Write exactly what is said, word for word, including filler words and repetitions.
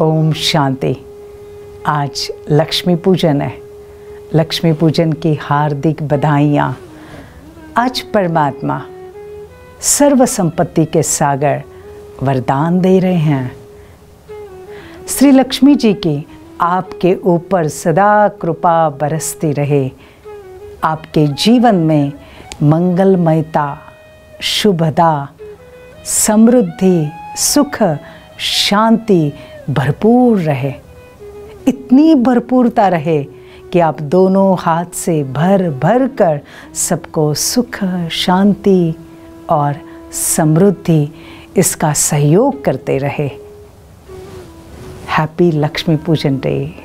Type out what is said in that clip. ओम शांति। आज लक्ष्मी पूजन है। लक्ष्मी पूजन की हार्दिक बधाइयाँ। आज परमात्मा सर्व संपत्ति के सागर वरदान दे रहे हैं। श्री लक्ष्मी जी की आपके ऊपर सदा कृपा बरसती रहे। आपके जीवन में मंगलमयता, शुभदा, समृद्धि, सुख, शांति भरपूर रहे। इतनी भरपूरता रहे कि आप दोनों हाथ से भर भर कर सबको सुख, शांति और समृद्धि इसका सहयोग करते रहे। हैप्पी लक्ष्मी पूजन डे।